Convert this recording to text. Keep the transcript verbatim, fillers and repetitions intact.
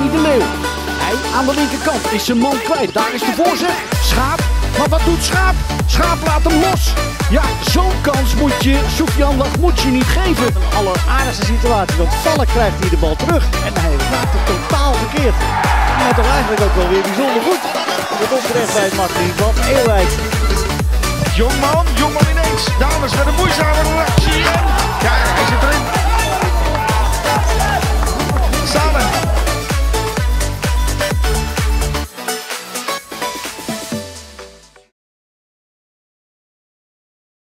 Danny de Leeuw. Hij aan de linkerkant is zijn man kwijt. Daar is de voorzet. Schaap. Maar wat doet Schaap? Schaap laat hem los. Ja, zo'n kans moet je Sofian Lachmoetje niet geven. Een alleraardigste situatie, want Valk krijgt hier de bal terug. En hij maakt het totaal verkeerd. Hij had er eigenlijk ook wel weer bijzonder goed. Dat komt terecht bij Martin van Eelwijk. Jongman, Jongman ineens. Dames met een moeizame actie. En daar is het erin.